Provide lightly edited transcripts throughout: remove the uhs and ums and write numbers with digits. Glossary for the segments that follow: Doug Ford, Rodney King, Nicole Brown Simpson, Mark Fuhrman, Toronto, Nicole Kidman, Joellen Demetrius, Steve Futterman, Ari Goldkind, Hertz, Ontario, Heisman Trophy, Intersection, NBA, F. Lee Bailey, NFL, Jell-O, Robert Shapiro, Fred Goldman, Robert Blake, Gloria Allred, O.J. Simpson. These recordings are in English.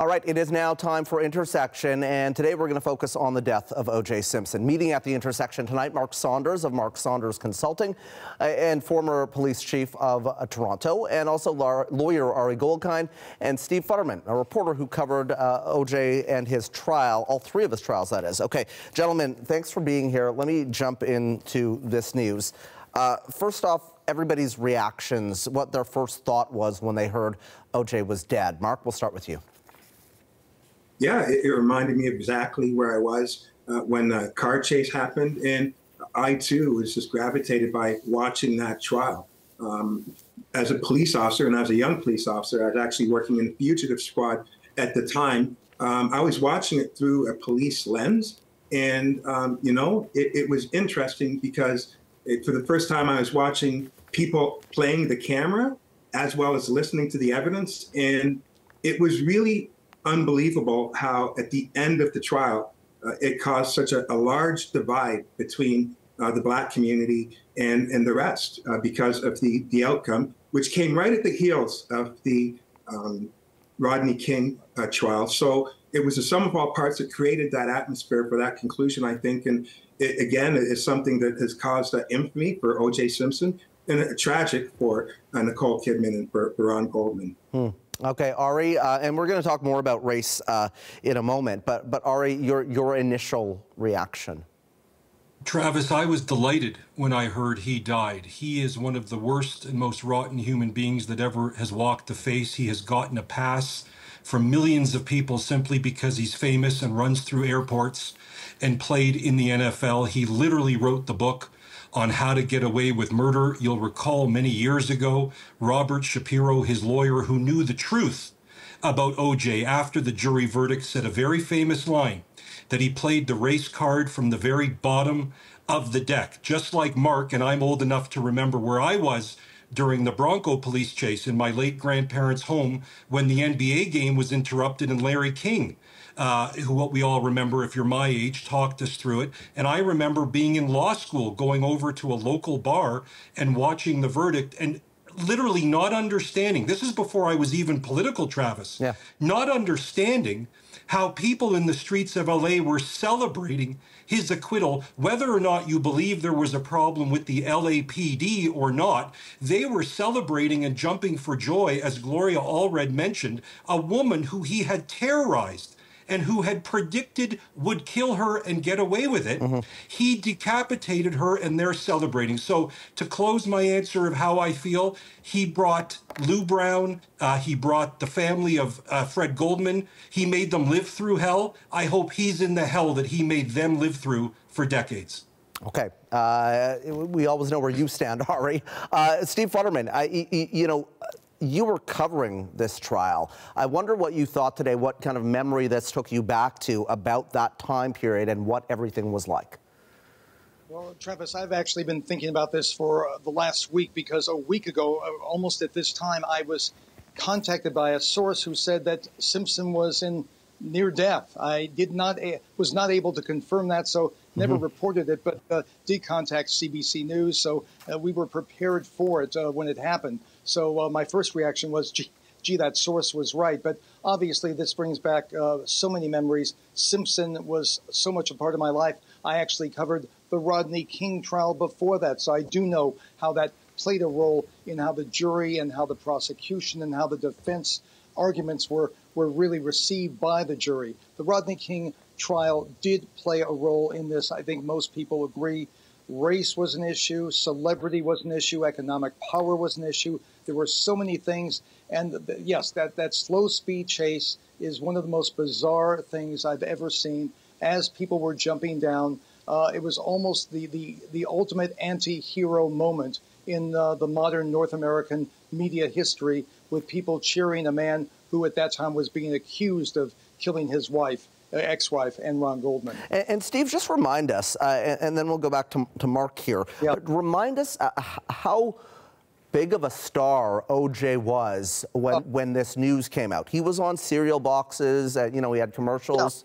All right, it is now time for Intersection, and today we're going to focus on the death of O.J. Simpson. Meeting at the Intersection tonight, Mark Saunders of Mark Saunders Consulting and former police chief of Toronto, and also lawyer Ari Goldkind and Steve Futterman, a reporter who covered O.J. and his trial, all three of his trials, that is. Okay, gentlemen, thanks for being here. Let me jump into this news. First off, everybody's reactions, what their first thought was when they heard O.J. was dead. Mark, we'll start with you. Yeah, it reminded me exactly where I was when the car chase happened, and I too was just gravitated by watching that trial. As a police officer, and as a young police officer, I was actually working in the fugitive squad at the time. I was watching it through a police lens, and you know, it was interesting because for the first time I was watching people playing the camera as well as listening to the evidence, and it was really unbelievable how at the end of the trial, it caused such a large divide between the black community and the rest because of the outcome, which came right at the heels of the Rodney King trial. So it was the sum of all parts that created that atmosphere for that conclusion, I think. And it, again, is something that has caused infamy for O.J. Simpson and tragic for Nicole Kidman and for Ron Goldman. Hmm. Okay, Ari, and we're going to talk more about race in a moment, but Ari, your initial reaction. Travis, I was delighted when I heard he died. He is one of the worst and most rotten human beings that ever has walked the face. He has gotten a pass from millions of people simply because he's famous and runs through airports and played in the NFL. He literally wrote the book on how to get away with murder. You'll recall many years ago, Robert Shapiro, his lawyer, who knew the truth about O.J. after the jury verdict, said a very famous line that he played the race card from the very bottom of the deck. Just like Mark, and I'm old enough to remember where I was during the Bronco police chase in my late grandparents' home when the NBA game was interrupted and Larry King, who what we all remember if you're my age, talked us through it. And I remember being in law school, going over to a local bar and watching the verdict and literally not understanding. This is before I was even political, Travis. Yeah. Not understanding how people in the streets of LA were celebrating his acquittal, whether or not you believe there was a problem with the LAPD or not. They were celebrating and jumping for joy, as Gloria Allred mentioned, a woman who he had terrorized and who had predicted would kill her and get away with it. Mm-hmm. He decapitated her, and they're celebrating. So to close my answer of how I feel, he brought Lou Brown, he brought the family of Fred Goldman. He made them live through hell. I hope he's in the hell that he made them live through for decades. Okay, we always know where you stand, Ari. Steve Futterman, you know, you were covering this trial. I wonder what you thought today, what kind of memory this took you back to about that time period and what everything was like. Well, Travis, I've actually been thinking about this for the last week, because a week ago, almost at this time, I was contacted by a source who said that Simpson was near death. I was not able to confirm that, so never reported it, but did contact CBC News, so we were prepared for it when it happened. So my first reaction was, gee, that source was right. But obviously, this brings back so many memories. Simpson was so much a part of my life. I actually covered the Rodney King trial before that, so I do know how that played a role in how the jury and how the prosecution and how the defense arguments were really received by the jury. The Rodney King trial did play a role in this. I think most people agree. Race was an issue. Celebrity was an issue. Economic power was an issue. There were so many things. And yes, that slow speed chase is one of the most bizarre things I've ever seen. As people were jumping down, it was almost the ultimate anti-hero moment in the modern North American media history, with people cheering a man who at that time was being accused of killing his wife, ex-wife, and Ron Goldman. And Steve, just remind us, and then we'll go back to Mark here. Yeah. But remind us how big of a star O.J. was when this news came out. He was on cereal boxes, you know, he had commercials. Yeah.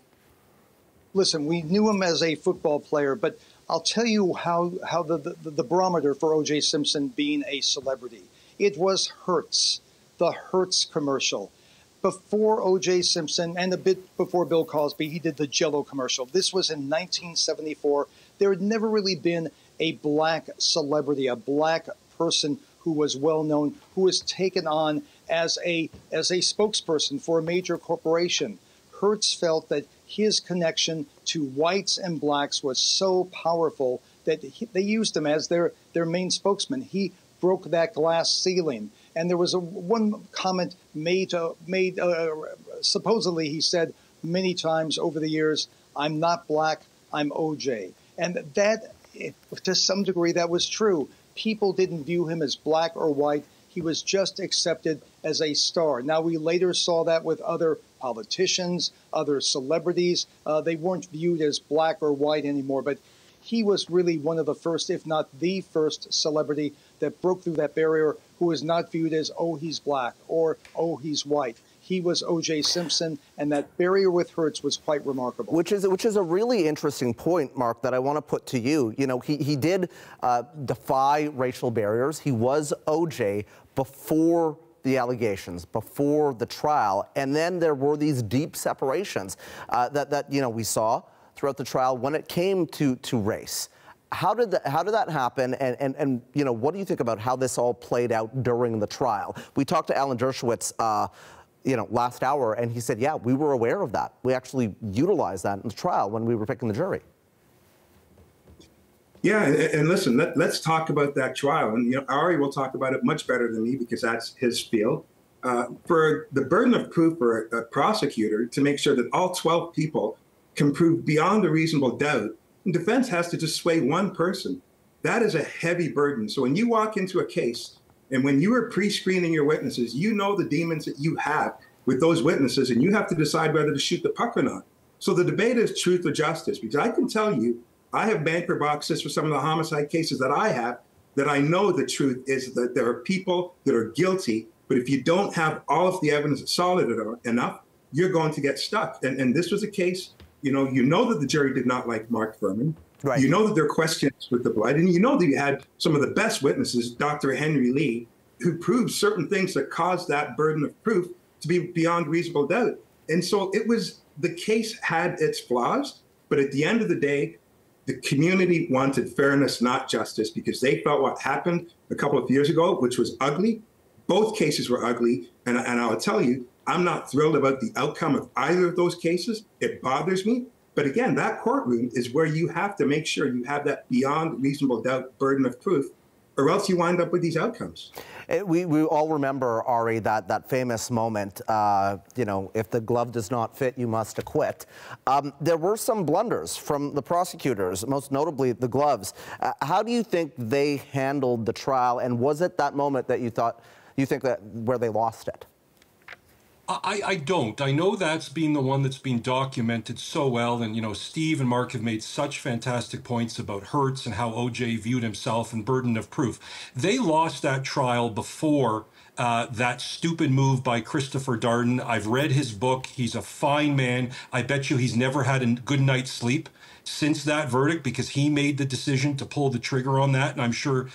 Listen, we knew him as a football player, but I'll tell you how the barometer for O.J. Simpson being a celebrity. It was Hertz, the Hertz commercial. before O.J. Simpson and a bit before Bill Cosby, he did the Jell-O commercial. This was in 1974. There had never really been a black celebrity, a black person who was well-known, who was taken on as a spokesperson for a major corporation. Hertz felt that his connection to whites and blacks was so powerful that they used him as their main spokesman. He broke that glass ceiling. And there was one comment made supposedly he said many times over the years, "I'm not black, I'm OJ." And that, to some degree, that was true. People didn't view him as black or white. He was just accepted as a star. Now, we later saw that with other politicians, other celebrities. They weren't viewed as black or white anymore. But he was really one of the first, if not the first, celebrity that broke through that barrier, who was not viewed as, oh, he's black or, oh, he's white. He was O.J. Simpson, and that barrier with Hertz was quite remarkable. Which is a really interesting point, Mark, that I want to put to you. You know, he did defy racial barriers. He was O.J. before the allegations, before the trial, and then there were these deep separations that you know, we saw throughout the trial when it came to race. How did that happen, and you know, what do you think about how this all played out during the trial? We talked to Alan Dershowitz, you know, last hour, and he said, yeah, we were aware of that. We actually utilized that in the trial when we were picking the jury. Yeah, and listen, let's talk about that trial. And, you know, Ari will talk about it much better than me because that's his field. For the burden of proof for a prosecutor to make sure that all 12 people can prove beyond a reasonable doubt, defense has to just sway one person. That is a heavy burden. So when you walk into a case, and when you are pre-screening your witnesses, you know the demons that you have with those witnesses, and you have to decide whether to shoot the puck or not. So the debate is truth or justice, because I can tell you, I have banker boxes for some of the homicide cases that I have, that I know the truth is that there are people that are guilty, but if you don't have all of the evidence solid enough, you're going to get stuck. And this was a case, you know that the jury did not like Mark Fuhrman. Right. You know that there are questions with the blood, and you know that you had some of the best witnesses, Dr. Henry Lee, who proved certain things that caused that burden of proof to be beyond reasonable doubt. And so it was, the case had its flaws, but at the end of the day, the community wanted fairness, not justice, because they felt what happened a couple of years ago, which was ugly. Both cases were ugly, and I'll tell you, I'm not thrilled about the outcome of either of those cases. It bothers me. But again, that courtroom is where you have to make sure you have that beyond reasonable doubt burden of proof, or else you wind up with these outcomes. We all remember, Ari, that famous moment, you know, if the glove does not fit, you must acquit. There were some blunders from the prosecutors, most notably the gloves. How do you think they handled the trial, and was it that moment that you think where they lost it? I don't. I know that's been the one that's been documented so well. And, you know, Steve and Mark have made such fantastic points about Hertz and how O.J. viewed himself and burden of proof. They lost that trial before that stupid move by Christopher Darden. I've read his book. He's a fine man. I bet you he's never had a good night's sleep since that verdict, because he made the decision to pull the trigger on that, and I'm sure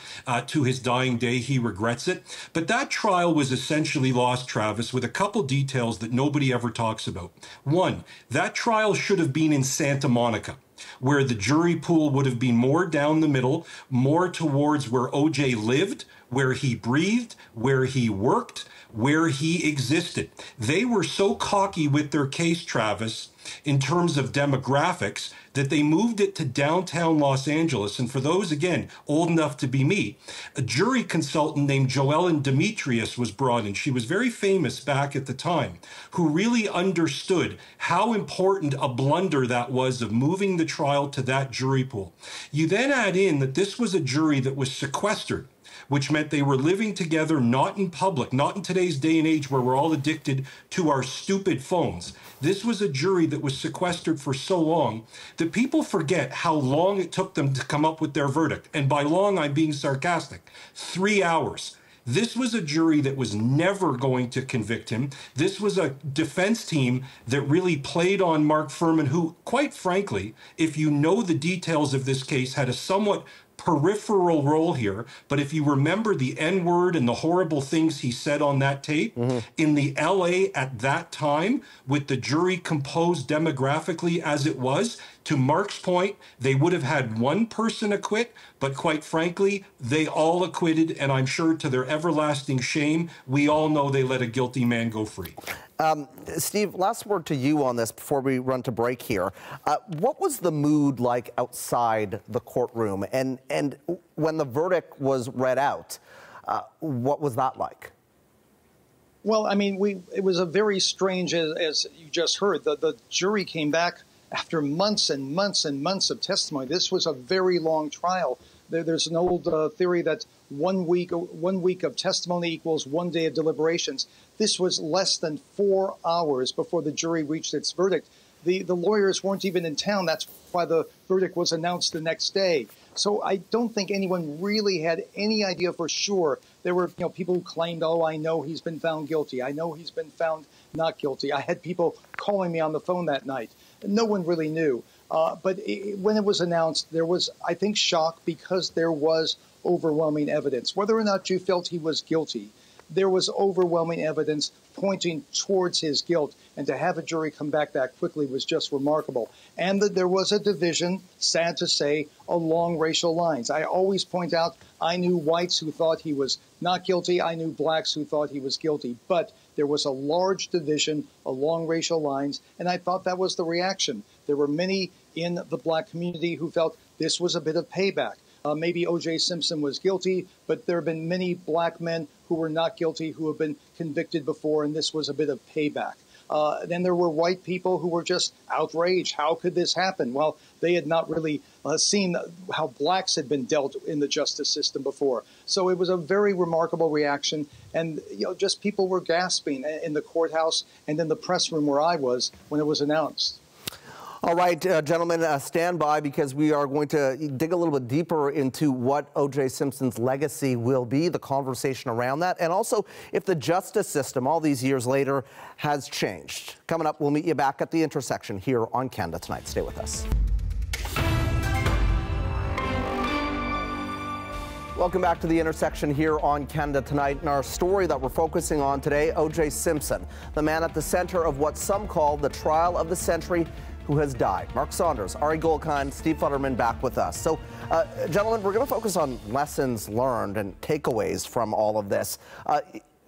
to his dying day he regrets it. But that trial was essentially lost, Travis, with a couple details that nobody ever talks about. One, that trial should have been in Santa Monica, where the jury pool would have been more down the middle, more towards where O.J. lived, where he breathed, where he worked, where he existed. They were so cocky with their case, Travis, in terms of demographics, that they moved it to downtown Los Angeles. And for those, again, old enough to be me, a jury consultant named Joellen Demetrius was brought in. She was very famous back at the time, who really understood how important a blunder that was of moving the trial to that jury pool. You then add in that this was a jury that was sequestered, which meant they were living together, not in public, not in today's day and age where we're all addicted to our stupid phones. This was a jury that was sequestered for so long that people forget how long it took them to come up with their verdict. And by long, I'm being sarcastic. 3 hours. This was a jury that was never going to convict him. This was a defense team that really played on Mark Fuhrman, who, quite frankly, if you know the details of this case, had a somewhat peripheral role here, but if you remember the N-word and the horrible things he said on that tape, in the LA at that time, with the jury composed demographically as it was, to Mark's point, they would have had one person acquit, but quite frankly, they all acquitted, and I'm sure to their everlasting shame, we all know they let a guilty man go free. Steve, last word to you on this before we run to break here. What was the mood like outside the courtroom? And when the verdict was read out, what was that like? Well, I mean, it was a very strange, as you just heard, the jury came back after months and months and months of testimony. This was a very long trial. There's an old theory that one week of testimony equals 1 day of deliberations. This was less than 4 hours before the jury reached its verdict. The lawyers weren't even in town. That's why the verdict was announced the next day. So I don't think anyone really had any idea for sure. There were people who claimed, oh, I know he's been found guilty. I know he's been found not guilty. I had people calling me on the phone that night. No one really knew. But when it was announced, there was, I think, shock because there was overwhelming evidence. Whether or not you felt he was guilty, there was overwhelming evidence pointing towards his guilt, and to have a jury come back that quickly was just remarkable. And that there was a division, sad to say, along racial lines. I always point out I knew whites who thought he was not guilty. I knew blacks who thought he was guilty. But there was a large division along racial lines, and I thought that was the reaction. There were many in the black community who felt this was a bit of payback. Maybe O.J. Simpson was guilty, but there have been many black men who were not guilty who have been convicted before, and this was a bit of payback. Then there were white people who were just outraged. How could this happen? Well, they had not really seen how blacks had been dealt in the justice system before. So it was a very remarkable reaction. And, just people were gasping in the courthouse and in the press room where I was when it was announced. All right, gentlemen, stand by because we are going to dig a little bit deeper into what O.J. Simpson's legacy will be, the conversation around that, and also if the justice system all these years later has changed. Coming up, we'll meet you back at the Intersection here on Canada Tonight. Stay with us. Welcome back to the Intersection here on Canada Tonight. In our story that we're focusing on today, O.J. Simpson, the man at the center of what some call the trial of the century, who has died. Mark Saunders, Ari Goldkind, Steve Futterman back with us. So, gentlemen, we're going to focus on lessons learned and takeaways from all of this.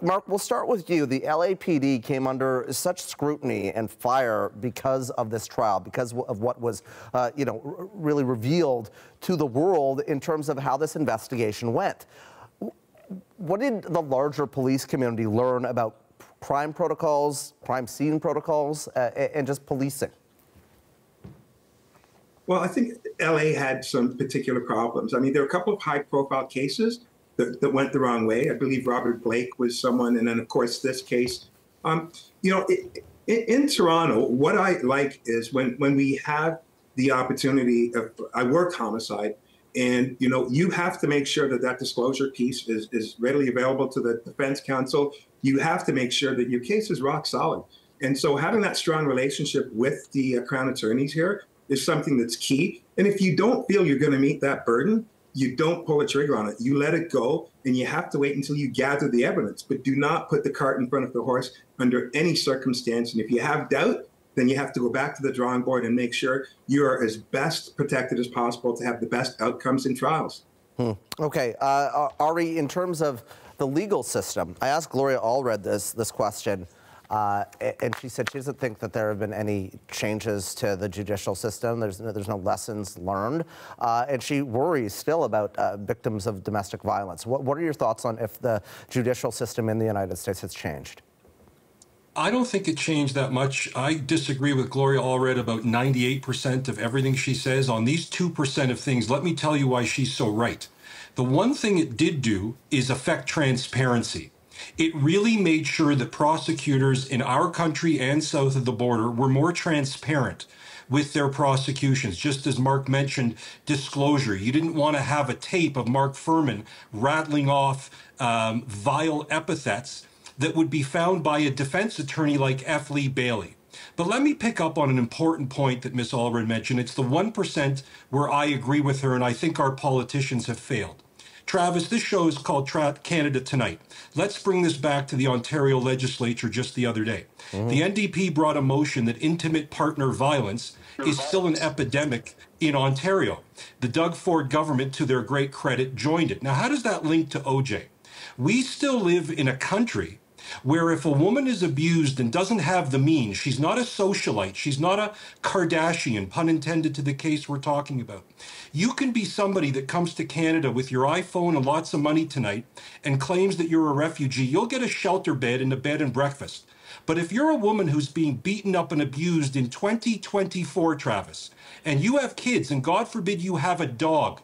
Mark, we'll start with you. The LAPD came under such scrutiny and fire because of this trial, because of what was, really revealed to the world in terms of how this investigation went. What did the larger police community learn about crime protocols, crime scene protocols, and just policing? Well, I think LA had some particular problems. I mean, there were a couple of high-profile cases that went the wrong way. I believe Robert Blake was someone, and then, of course, this case. In Toronto, what I like is when we have the opportunity of, I work homicide, and, you have to make sure that disclosure piece is readily available to the defense counsel. You have to make sure that your case is rock solid. And so having that strong relationship with the Crown attorneys here is something that's key. And if you don't feel you're going to meet that burden, you don't pull a trigger on it. You let it go, and you have to wait until you gather the evidence. But do not put the cart in front of the horse under any circumstance. And if you have doubt, then you have to go back to the drawing board and make sure you are as best protected as possible to have the best outcomes in trials. Okay. Ari, in terms of the legal system, I asked Gloria Allred this question. And she said she doesn't think that there have been any changes to the judicial system. There's no lessons learned. And she worries still about victims of domestic violence. What are your thoughts on if the judicial system in the United States has changed? I don't think it changed that much. I disagree with Gloria Allred about 98% of everything she says. On these 2% of things, let me tell you why she's so right. The one thing it did do is affect transparency. It really made sure that prosecutors in our country and south of the border were more transparent with their prosecutions. Just as Mark mentioned, disclosure. You didn't want to have a tape of Mark Fuhrman rattling off vile epithets that would be found by a defense attorney like F. Lee Bailey. But let me pick up on an important point that Ms. Allred mentioned. It's the 1% where I agree with her, and I think our politicians have failed. Travis, this show is called Canada Tonight. Let's bring this back to the Ontario legislature just the other day. The NDP brought a motion that intimate partner violence is still an epidemic in Ontario. The Doug Ford government, to their great credit, joined it. Now, how does that link to OJ? We still live in a country where if a woman is abused and doesn't have the means, she's not a socialite, she's not a Kardashian, pun intended to the case we're talking about. You can be somebody that comes to Canada with your iPhone and lots of money tonight and claims that you're a refugee. You'll get a shelter bed and a bed and breakfast. But if you're a woman who's being beaten up and abused in 2024, Travis, and you have kids, and God forbid you have a dog,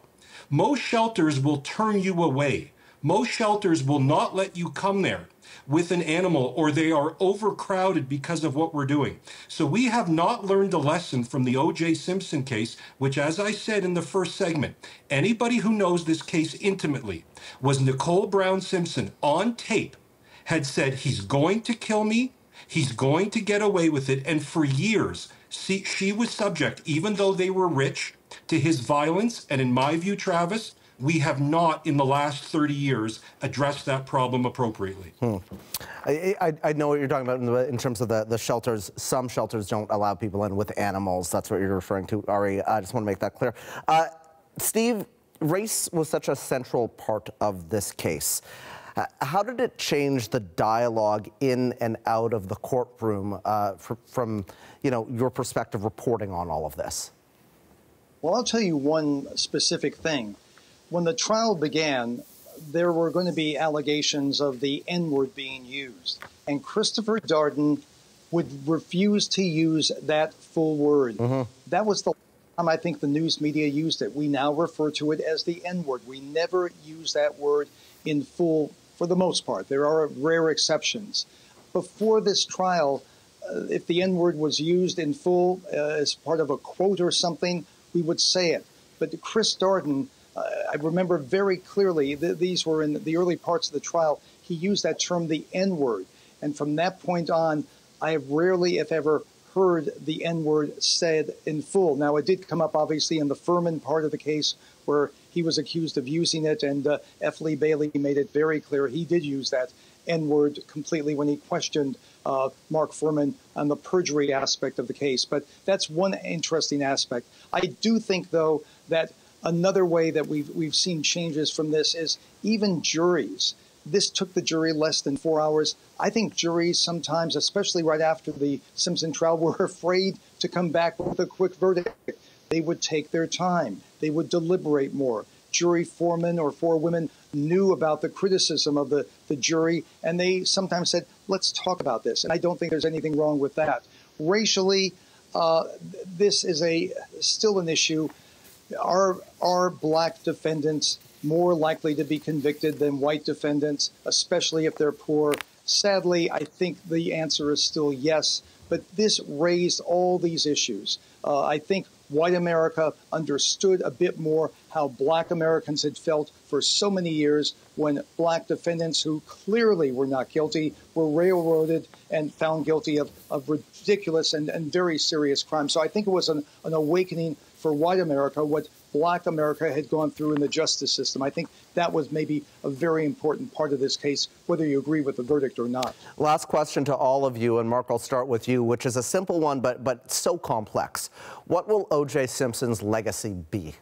most shelters will turn you away. Most shelters will not let you come there with an animal, or they are overcrowded because of what we're doing. So we have not learned a lesson from the O.J. Simpson case, which, as I said in the first segment, anybody who knows this case intimately was Nicole Brown Simpson on tape had said, he's going to kill me, he's going to get away with it. And for years, see, she was subject, even though they were rich, to his violence. And in my view, Travis, we have not, in the last 30 years, addressed that problem appropriately. I know what you're talking about in terms of the shelters. Some shelters don't allow people in with animals. That's what you're referring to, Ari. I just want to make that clear. Steve, race was such a central part of this case. How did it change the dialogue in and out of the courtroom from your perspective reporting on all of this? Well, I'll tell you one specific thing. When the trial began, there were going to be allegations of the N-word being used, and Christopher Darden would refuse to use that full word. That was the time I think the news media used it. We now refer to it as the N-word. We never use that word in full for the most part. There are rare exceptions. Before this trial, if the N-word was used in full as part of a quote or something, we would say it. But Chris Darden, I remember very clearly, these were in the early parts of the trial, he used that term, the N-word. And from that point on, I have rarely, if ever, heard the N-word said in full. Now, it did come up, obviously, in the Fuhrman part of the case where he was accused of using it, and F. Lee Bailey made it very clear he did use that N-word completely when he questioned Mark Fuhrman on the perjury aspect of the case. But that's one interesting aspect. I do think, though, that another way that we've seen changes from this is even juries. This took the jury less than 4 hours. I think juries sometimes, especially right after the Simpson trial, were afraid to come back with a quick verdict. They would take their time. They would deliberate more. Jury foremen or forewomen knew about the criticism of the jury, and they sometimes said, let's talk about this. And I don't think there's anything wrong with that. Racially, this is still an issue. Are black defendants more likely to be convicted than white defendants, especially if they're poor? Sadly, I think the answer is still yes, but this raised all these issues. I think white America understood a bit more how black Americans had felt for so many years when black defendants who clearly were not guilty were railroaded and found guilty of ridiculous and very serious crimes. So I think it was an awakening for white America, what black America had gone through in the justice system. I think that was maybe a very important part of this case, whether you agree with the verdict or not. Last question to all of you, and Mark, I'll start with you, which is a simple one, but so complex. What will O.J. Simpson's legacy be?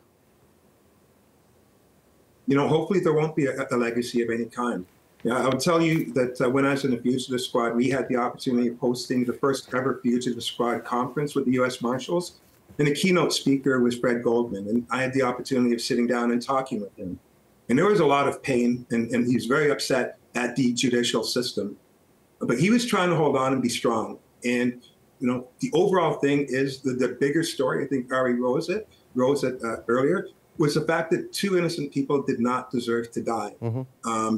You know, hopefully there won't be a legacy of any kind. I'll tell you that when I was in the Fugitive Squad, we had the opportunity of hosting the first ever Fugitive Squad conference with the U.S. Marshals. And the keynote speaker was Fred Goldman, and I had the opportunity of sitting down and talking with him. And there was a lot of pain, and he was very upset at the judicial system. But he was trying to hold on and be strong. And, you know, the overall thing is the bigger story, I think Ari Rose it earlier, was the fact that two innocent people did not deserve to die.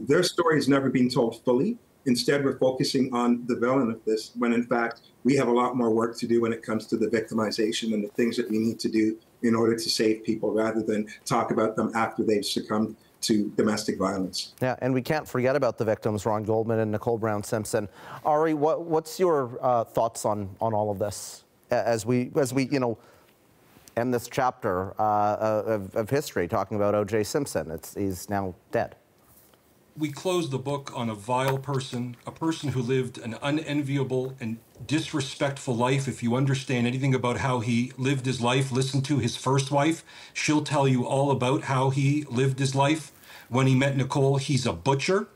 Their story has never been told fully. Instead, we're focusing on the villain of this, when in fact, we have a lot more work to do when it comes to the victimization and the things that we need to do in order to save people rather than talk about them after they've succumbed to domestic violence. Yeah, and we can't forget about the victims, Ron Goldman and Nicole Brown Simpson. Ari, what's your thoughts on all of this as we end this chapter of history talking about O.J. Simpson? He's now dead. We close the book on a vile person, a person who lived an unenviable and disrespectful life. If you understand anything about how he lived his life, listen to his first wife. She'll tell you all about how he lived his life. When he met Nicole, he's a butcher.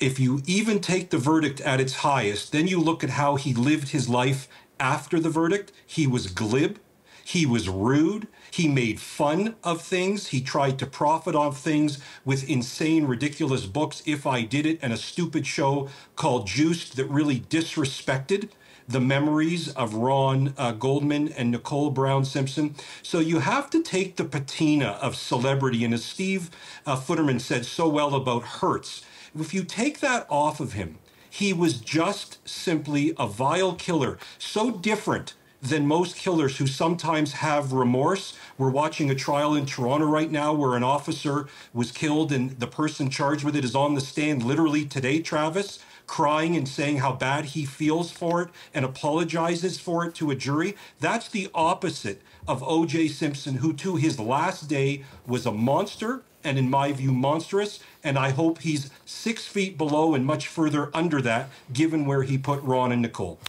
If you even take the verdict at its highest, then you look at how he lived his life after the verdict. He was glib. He was rude. He made fun of things. He tried to profit off things with insane, ridiculous books, If I Did It, and a stupid show called Juiced that really disrespected the memories of Ron Goldman and Nicole Brown Simpson. So you have to take the patina of celebrity, and as Steve Futterman said so well about Hertz, if you take that off of him, he was just simply a vile killer, so different than most killers who sometimes have remorse. We're watching a trial in Toronto right now where an officer was killed and the person charged with it is on the stand literally today, Travis, crying and saying how bad he feels for it and apologizes for it to a jury. That's the opposite of O.J. Simpson, who to his last day was a monster, and in my view, monstrous, and I hope he's 6 feet below and much further under that, given where he put Ron and Nicole.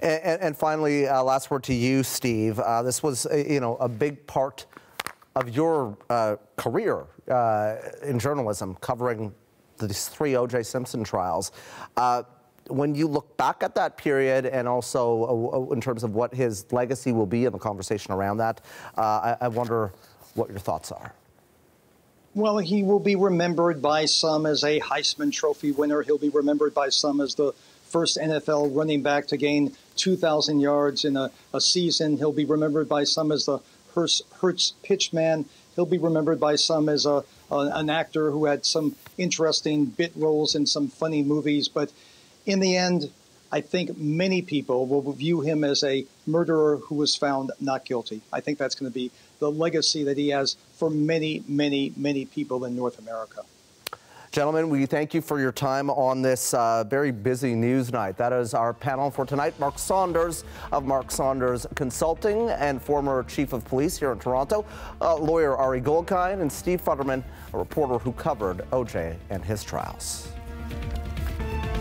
And finally, last word to you, Steve. This was, a big part of your career in journalism, covering these three O.J. Simpson trials. When you look back at that period, and also in terms of what his legacy will be and the conversation around that, I wonder what your thoughts are. Well, he will be remembered by some as a Heisman Trophy winner. He'll be remembered by some as the first NFL running back to gain 2,000 yards in a season. He'll be remembered by some as the Hertz pitchman. He'll be remembered by some as an actor who had some interesting bit roles in some funny movies. But in the end, I think many people will view him as a murderer who was found not guilty. I think that's going to be the legacy that he has for many, many, many people in North America. Gentlemen, we thank you for your time on this very busy news night. That is our panel for tonight. Mark Saunders of Mark Saunders Consulting and former chief of police here in Toronto, lawyer Ari Goldkind, and Steve Futterman, a reporter who covered O.J. and his trials.